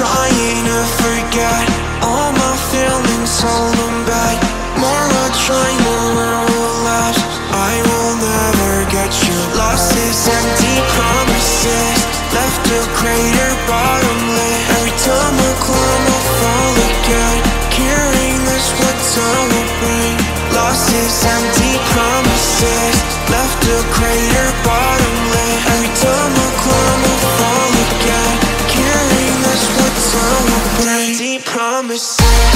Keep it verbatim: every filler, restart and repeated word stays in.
trying to forget all my feelings, hold them back. More I try, more I will last. I will never get you lost. It's empty promises left a crater bottomless. Every time I climb, I fall again. Carrying this, what time will bring? Lost is empty promises left a crater bottomless. Every time I climb, I fall again. Carrying this, what time will bring? Empty promises.